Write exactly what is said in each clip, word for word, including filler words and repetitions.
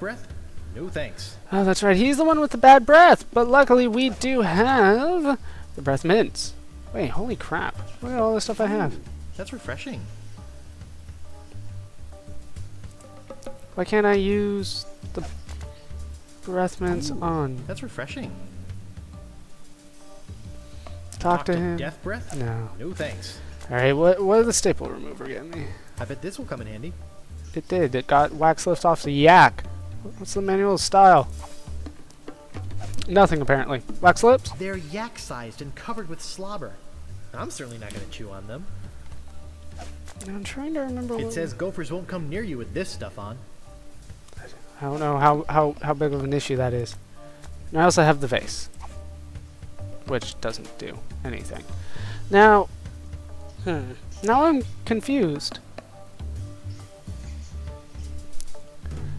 breath? No thanks. Oh, that's right. He's the one with the bad breath. But luckily, we do have the breath mints. Wait, holy crap. Look at all the stuff I have. That's refreshing. Why can't I use the breath mints on? That's refreshing. Talk, Talk to, to him. Death breath? No. No thanks. Alright, what, what did the staple remover get me? I bet this will come in handy. It did. It got wax lift off the yak. What's the manual style? Nothing, apparently. Wax lips? They're yak-sized and covered with slobber. I'm certainly not going to chew on them. I'm trying to remember what... It says gophers won't come near you with this stuff on. I don't know how, how, how big of an issue that is. And I also have the vase. Which doesn't do anything. Now... Hmm. Now I'm confused.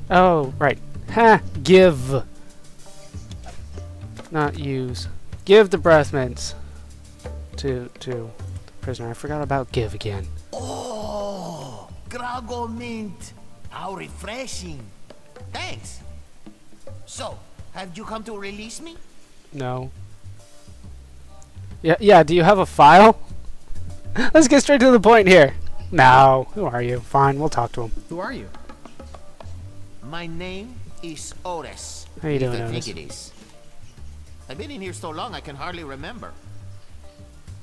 Oh, right. Ha! Give! Not use. Give the breath mints to to the prisoner. I forgot about give again. Oh, Grago Mint! How refreshing! Thanks! So, have you come to release me? No. Yeah, yeah, do you have a file? Let's get straight to the point here. No. Who are you? Fine, we'll talk to him. Who are you? My name is Otis. How you doing, Otis? Think it is. I've been in here so long I can hardly remember.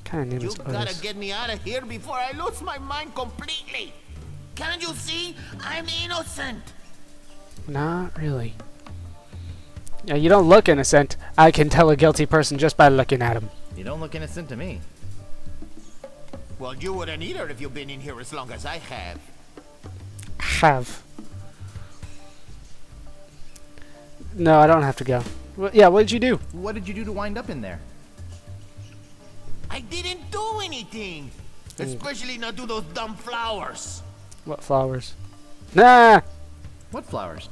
Kind of name is Otis. You gotta get me out of here before I lose my mind completely. Can't you see? I'm innocent. Not really. Yeah, you don't look innocent. I can tell a guilty person just by looking at him. You don't look innocent to me. Well, you wouldn't either if you've been in here as long as I have. Have. No, I don't have to go. Well, yeah, what did you do? What did you do to wind up in there? I didn't do anything. Mm. Especially not do those dumb flowers. What flowers? Nah! What flowers?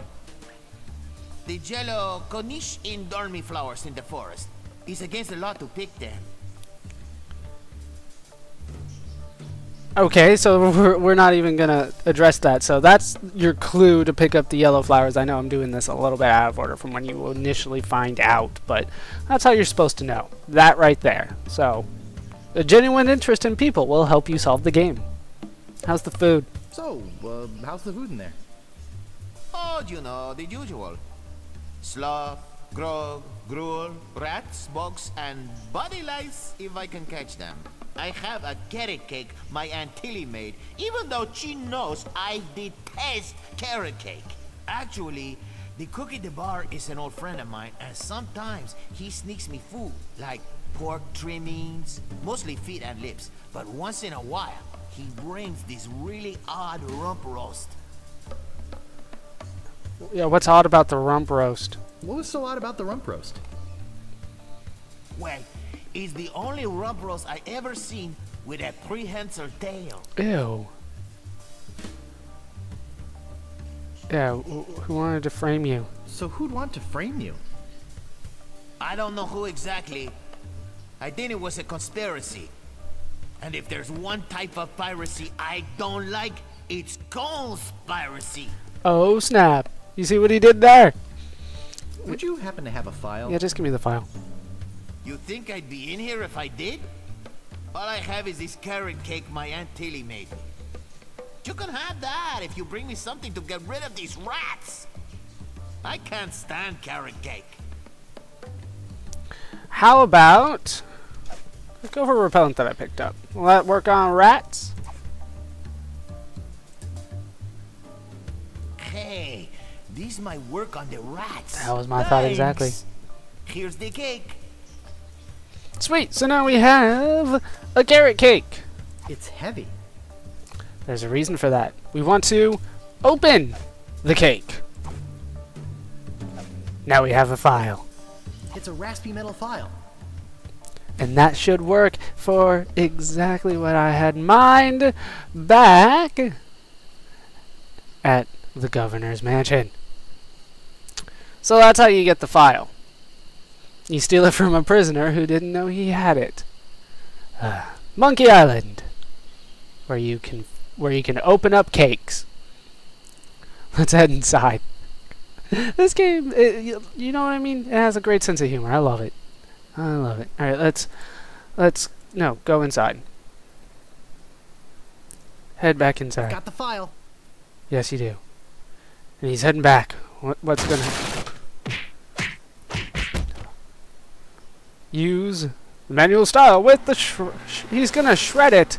The yellow Cornish and Dormy flowers in the forest. It's against the law to pick them. Okay, so we're, we're not even going to address that. So that's your clue to pick up the yellow flowers. I know I'm doing this a little bit out of order from when you initially find out, but that's how you're supposed to know. That right there. So a genuine interest in people will help you solve the game. How's the food? So, uh, how's the food in there? Oh, you know, the usual. Sloth, grog, gruel, rats, bugs, and body lice if I can catch them. I have a carrot cake my Aunt Tilly made, even though she knows I detest carrot cake. Actually, the cook at the bar is an old friend of mine, and sometimes he sneaks me food, like pork trimmings, mostly feet and lips. But once in a while, he brings this really odd rump roast. Yeah, what's odd about the rump roast? What was so odd about the rump roast? Well, it's the only rump roast I ever seen with a prehensile tail. Ew. Yeah, who wanted to frame you? So who'd want to frame you? I don't know who exactly. I think it was a conspiracy. And if there's one type of piracy I don't like, it's conspiracy. Oh, snap. You see what he did there? Would you happen to have a file? Yeah, just give me the file. You think I'd be in here if I did? All I have is this carrot cake my Aunt Tilly made. You can have that if you bring me something to get rid of these rats. I can't stand carrot cake. How about... Let's go for a repellent that I picked up. Will that work on rats? Hey, these might work on the rats. That was my Thanks. Thought exactly. Here's the cake. Sweet, so now we have a carrot cake. It's heavy. There's a reason for that. We want to open the cake. Now we have a file. It's a raspy metal file. And that should work for exactly what I had in mind back at the governor's mansion. So that's how you get the file. You steal it from a prisoner who didn't know he had it. Uh, Monkey Island, where you can where you can open up cakes. Let's head inside. This game, it, you know what I mean? It has a great sense of humor. I love it. I love it. All right, let's, let's, no, go inside. Head back inside. I've got the file. Yes, you do. And he's heading back. What, what's gonna happen? Use the manual style with the sh sh he's gonna shred it.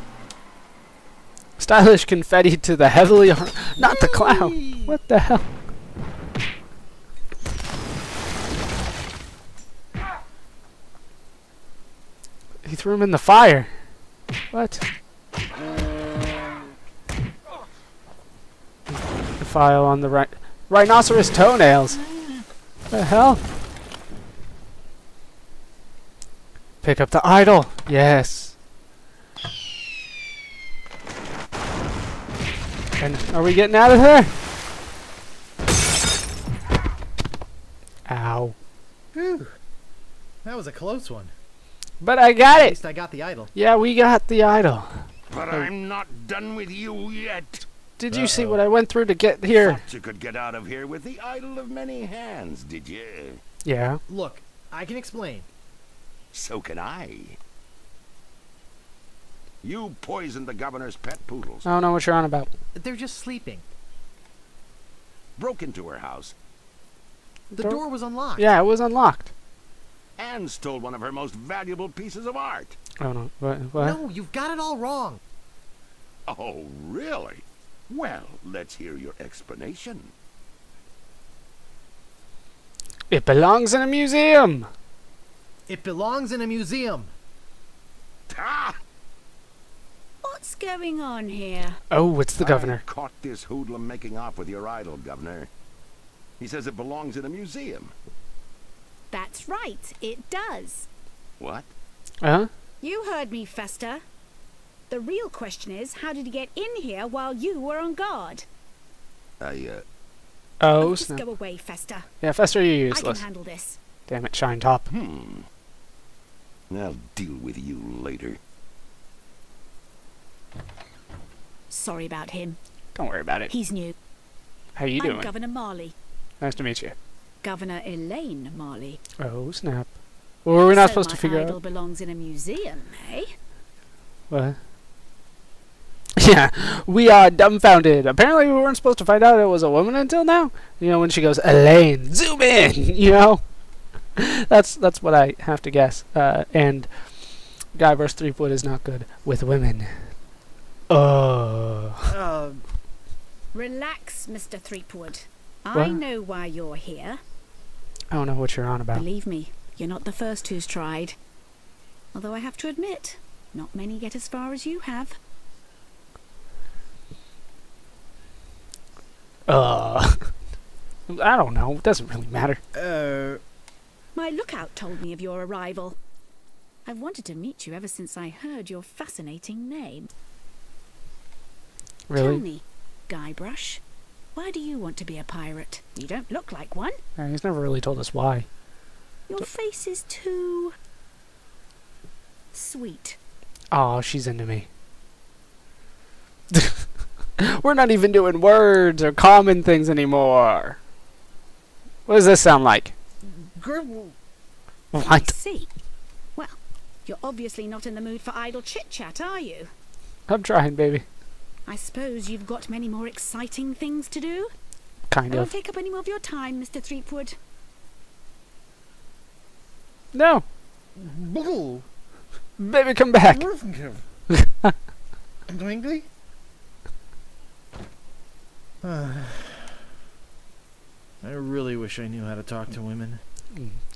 Stylish confetti to the heavily ar not the clown. What the hell? He threw him in the fire. What? The file on the right. Rhinoceros toenails. What the hell? Pick up the idol. Yes. And are we getting out of here? Ow. Whew. That was a close one. But I got it. At least I got the idol. Yeah, we got the idol. But oh. I'm not done with you yet. Did uh-oh. you see what I went through to get here? Thought you could get out of here with the idol of many hands, did you? Yeah. Look, I can explain. So can I. You poisoned the governor's pet poodles. I don't know what you're on about. They're just sleeping. Broke into her house. The door, door was unlocked. Yeah, it was unlocked. And stole one of her most valuable pieces of art. Oh no! What, what? No, you've got it all wrong. Oh really? Well, let's hear your explanation. It belongs in a museum. It belongs in a museum. Ah! What's going on here? Oh, it's the governor. I caught this hoodlum making off with your idol, Governor. He says it belongs in a museum. That's right, it does. What? Uh-huh. You heard me, Fester. The real question is, how did he get in here while you were on guard? I, uh... Oh, just snap. Go away, Fester. Yeah, Fester, you're useless. I can handle this. Damn it, Shinetop. Hmm. I'll deal with you later. Sorry about him. Don't worry about it. He's new. How you I'm doing? Governor Marley. Nice to meet you. Governor Elaine Marley. Oh, snap. Well, were we not so supposed to figure idol out? Belongs in a museum, eh? What? Yeah, we are dumbfounded. Apparently we weren't supposed to find out it was a woman until now. You know, when she goes, Elaine, zoom in, you know? That's that's what I have to guess. Uh, and Guybrush Threepwood is not good with women. Oh. Uh. Relax, Mister Threepwood. What? I know why you're here. I don't know what you're on about. Believe me, you're not the first who's tried. Although I have to admit, not many get as far as you have. Uh, I don't know. It doesn't really matter. Uh. My lookout told me of your arrival. I've wanted to meet you ever since I heard your fascinating name. Really? Tell me, Guybrush. Why do you want to be a pirate? You don't look like one. Yeah, he's never really told us why. Your D face is too... sweet. Oh, she's into me. We're not even doing words or common things anymore. What does this sound like? Girl. What? I see. Well, you're obviously not in the mood for idle chit-chat, are you? I'm trying, baby. I suppose you've got many more exciting things to do? Kind of. Don't take up any more of your time, Mister Threepwood. No. Boo. Baby, come back. Dwingly? uh, I really wish I knew how to talk to women.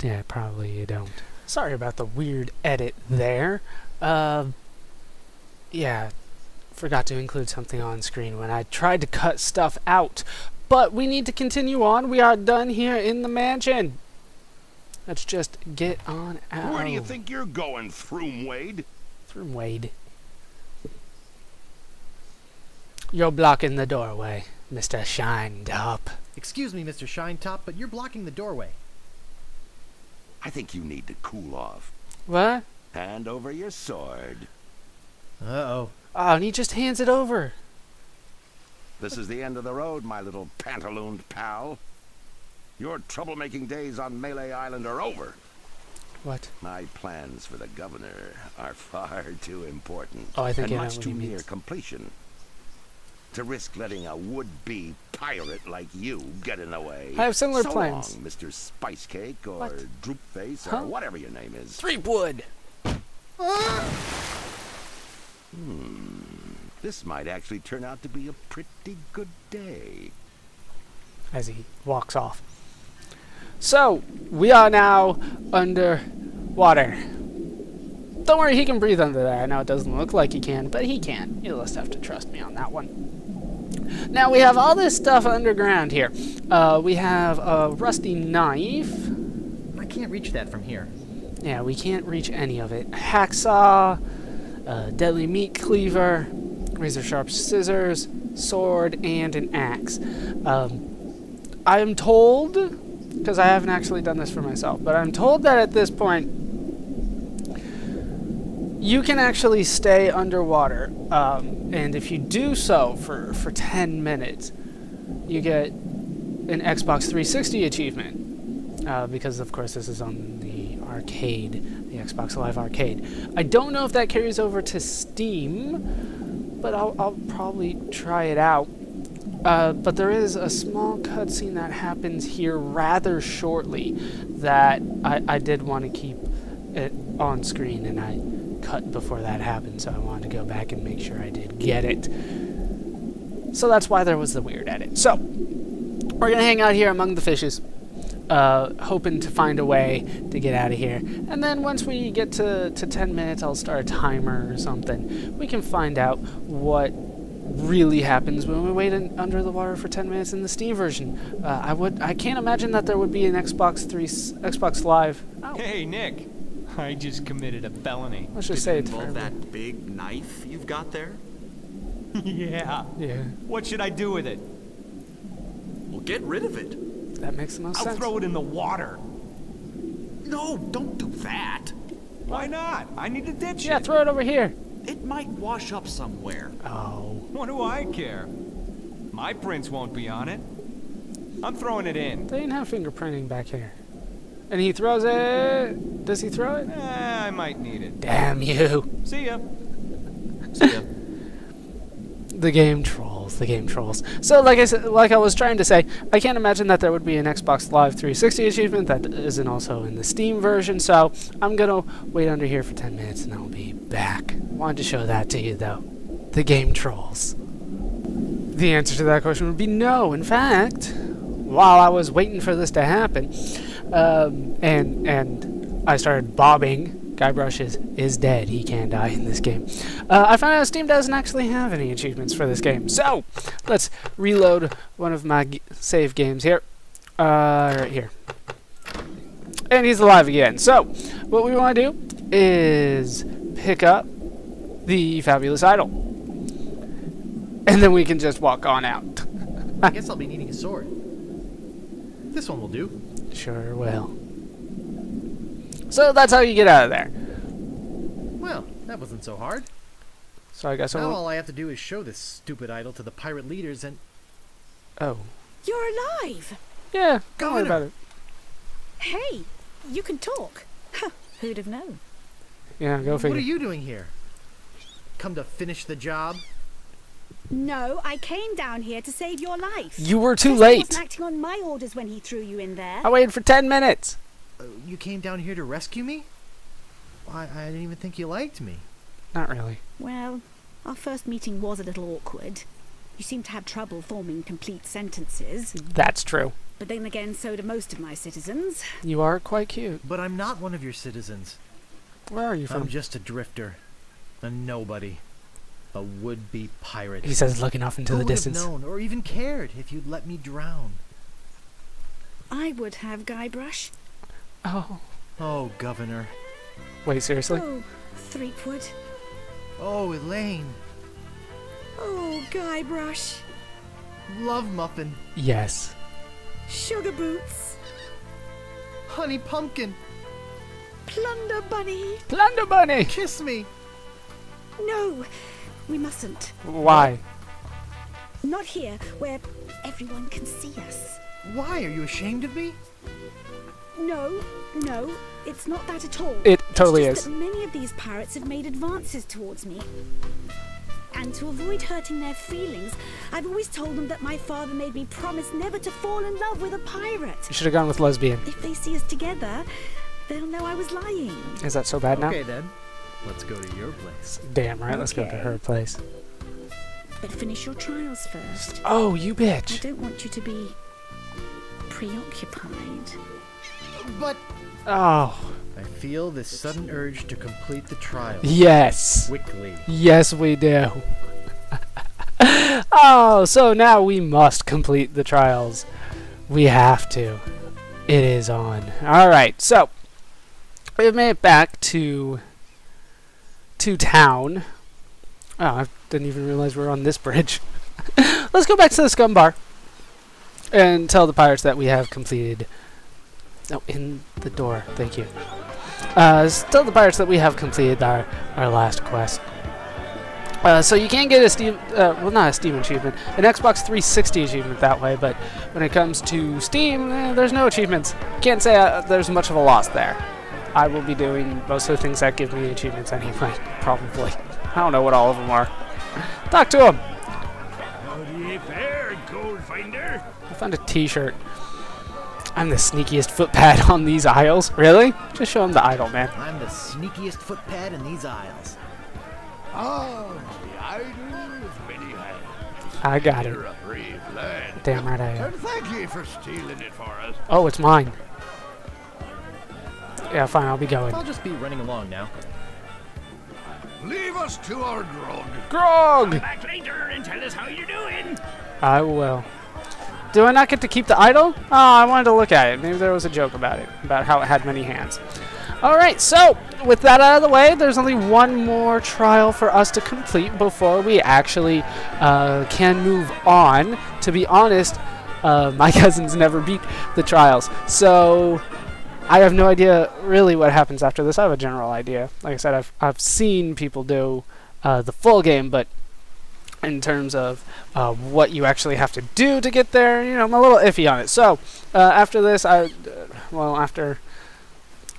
Yeah, probably you don't. Sorry about the weird edit there. Uh, yeah. Forgot to include something on screen when I tried to cut stuff out. But we need to continue on. We are done here in the mansion. Let's just get on out. Where do you think you're going, Throomwade? Throomwade. You're blocking the doorway, Mister Shinetop. Excuse me, Mister Shinetop, but you're blocking the doorway. I think you need to cool off. What? Hand over your sword. Uh-oh. Oh, and he just hands it over. This is the end of the road, my little pantalooned pal. Your troublemaking days on Melee Island are over. What? My plans for the governor are far too important. Oh, I think and I much too near completion to risk letting a would-be pirate like you get in the way. I have similar so plans. Long, Mister Spice Cake or what? Droop Face huh? or whatever your name is. Threepwood. Ah! Hmm. This might actually turn out to be a pretty good day. As he walks off. So, we are now underwater. Don't worry, he can breathe under there. I know it doesn't look like he can, but he can. You'll just have to trust me on that one. Now, we have all this stuff underground here. Uh, we have a rusty knife. I can't reach that from here. Yeah, we can't reach any of it. Hacksaw, uh, deadly meat cleaver, razor sharp scissors, sword, and an axe. Um, I am told... because I haven't actually done this for myself, but I'm told that at this point you can actually stay underwater, um, and if you do so for, for ten minutes, you get an Xbox three sixty achievement, uh, because of course this is on the arcade, the Xbox Live Arcade. I don't know if that carries over to Steam, but I'll, I'll probably try it out. Uh, but there is a small cutscene that happens here rather shortly that I, I did want to keep it on screen, and I cut before that happened, so I wanted to go back and make sure I did get it. So that's why there was the weird edit. So, we're going to hang out here among the fishes, uh, hoping to find a way to get out of here. And then once we get to, to ten minutes, I'll start a timer or something. We can find out what... really happens when we wait in, under the water for ten minutes in the Steam version. Uh, I would, I can't imagine that there would be an Xbox three, Xbox Live. Oh. Hey Nick, I just committed a felony. Let's just say it involve that big knife you've got there. yeah. Yeah. What should I do with it? Well, get rid of it. That makes the most I'll sense. I'll throw it in the water. No, don't do that. Why not? I need to ditch yeah, it. Yeah, throw it over here. It might wash up somewhere. Oh. What do I care? My prints won't be on it. I'm throwing it in. They didn't have fingerprinting back here. And he throws it. Does he throw it? Eh, I might need it. Damn you. See ya. See ya. The game trolls. The game trolls. So, like I said, like I was trying to say, I can't imagine that there would be an Xbox Live three sixty achievement that isn't also in the Steam version. So, I'm gonna wait under here for ten minutes, and I'll be back. Wanted to show that to you, though. The game trolls. The answer to that question would be no. In fact, while I was waiting for this to happen, um, and and I started bobbing. Guybrush is, is dead. He can't die in this game. Uh, I found out Steam doesn't actually have any achievements for this game. So, let's reload one of my g save games here. Uh, right here. And he's alive again. So, what we want to do is pick up the fabulous idol. And then we can just walk on out. I guess I'll be needing a sword. This one will do. Sure will. So that's how you get out of there. Well, that wasn't so hard. So I guess now all I have to do is show this stupid idol to the pirate leaders and... Oh. You're alive! Yeah, don't worry about it. Hey, you can talk. Who'd have known? Yeah, go figure. What are you doing here? Come to finish the job? No, I came down here to save your life. You were too late. I wasn't acting on my orders when he threw you in there. I waited for ten minutes. You came down here to rescue me? I, I didn't even think you liked me. Not really. Well, our first meeting was a little awkward. You seem to have trouble forming complete sentences. That's true. But then again, so do most of my citizens. You are quite cute. But I'm not one of your citizens. Where are you from? I'm just a drifter. A nobody. A would-be pirate. He says looking off into the distance. Who would have known or even cared if you'd let me drown? I would have, Guybrush. Oh. Oh, Governor. Wait, seriously? Oh, Threepwood. Oh, Elaine. Oh, Guybrush. Love Muffin. Yes. Sugar Boots. Honey Pumpkin. Plunder Bunny. Plunder Bunny. Kiss me. No, we mustn't. Why? Not here, where everyone can see us. Why? Are you ashamed of me? No, no, it's not that at all. It totally is. It's just that many of these pirates have made advances towards me. And to avoid hurting their feelings, I've always told them that my father made me promise never to fall in love with a pirate. You should have gone with lesbian. If they see us together, they'll know I was lying. Is that so bad now? Okay then, let's go to your place. Damn right, okay. Let's go to her place. But finish your trials first. Oh, you bitch. I don't want you to be preoccupied. But... Oh. I feel this sudden urge to complete the trial. Yes. Quickly. Yes, we do. Oh, so now we must complete the trials. We have to. It is on. Alright, so we've made it back to to town. Oh, I didn't even realize we were on this bridge. Let's go back to the scum bar and tell the pirates that we have completed... Oh, in the door. Thank you. Uh, tell the pirates that we have completed our, our last quest. Uh, so you can get a Steam... Uh, well, not a Steam achievement. An Xbox three sixty achievement that way, but when it comes to Steam, eh, there's no achievements. Can't say uh, there's much of a loss there. I will be doing most of the things that give me achievements anyway, probably. I don't know what all of them are. Talk to him! How do you fare, gold finder? I found a t-shirt. I'm the sneakiest footpad on these aisles. Really? Just show him the idol, man. I'm the sneakiest footpad in these aisles. Oh, the idol with many hands. I got it. You're a brave lad. Damn right I am. And thank you for stealing it for us. Oh, it's mine. Yeah, fine. I'll be going. I'll just be running along now. Leave us to our grog. Grog. Come back later and tell us how you're doing. I will. Do I not get to keep the idol? Oh, I wanted to look at it. Maybe there was a joke about it, about how it had many hands. All right, so with that out of the way, there's only one more trial for us to complete before we actually uh, can move on. To be honest, uh, my cousins never beat the trials, so I have no idea really what happens after this. I have a general idea. Like I said, I've, I've seen people do uh, the full game, but in terms of uh, what you actually have to do to get there, you know, I'm a little iffy on it. So, uh, after this, I, uh, well, after,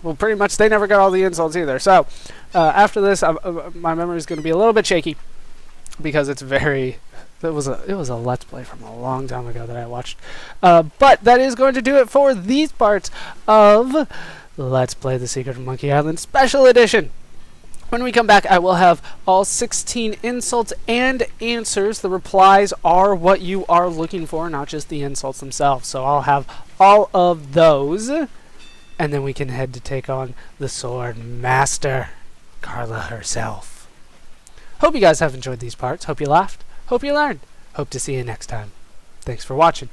well, pretty much they never got all the insults either. So, uh, after this, I'm, uh, my memory is going to be a little bit shaky because it's very, it was a, it was a Let's Play from a long time ago that I watched. Uh, but that is going to do it for these parts of Let's Play The Secret of Monkey Island Special Edition. When we come back, I will have all sixteen insults and answers. The replies are what you are looking for, not just the insults themselves. So I'll have all of those, and then we can head to take on the Sword Master, Carla herself. Hope you guys have enjoyed these parts. Hope you laughed. Hope you learned. Hope to see you next time. Thanks for watching.